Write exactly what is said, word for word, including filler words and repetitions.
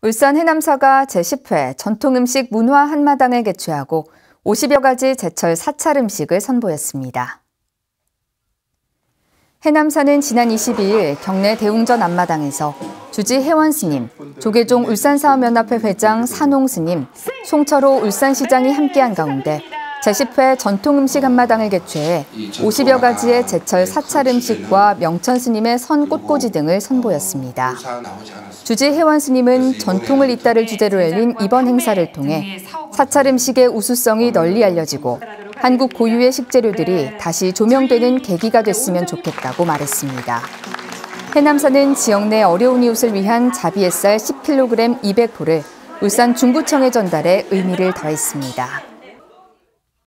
울산 해남사가 제십 회 전통음식 문화 한마당을 개최하고 오십여 가지 제철 사찰 음식을 선보였습니다. 해남사는 지난 이십이 일 경내 대웅전 앞마당에서 주지 혜원 스님, 조계종 울산사암연합회 회장 산홍 스님, 송철호 울산시장이 함께한 가운데 제십 회 전통음식 한마당을 개최해 오십여 가지의 제철 사찰 음식과 명천 스님의 선 꽃꽂이 등을 선보였습니다. 주지 혜원 스님은 전통을 잇따를 주제로 열린 이번 행사를 통해 사찰 음식의 우수성이 널리 알려지고 한국 고유의 식재료들이 다시 조명되는 계기가 됐으면 좋겠다고 말했습니다. 해남사는 지역 내 어려운 이웃을 위한 자비햇살 십 킬로그램 이백 포를 울산 중구청에 전달해 의미를 더했습니다.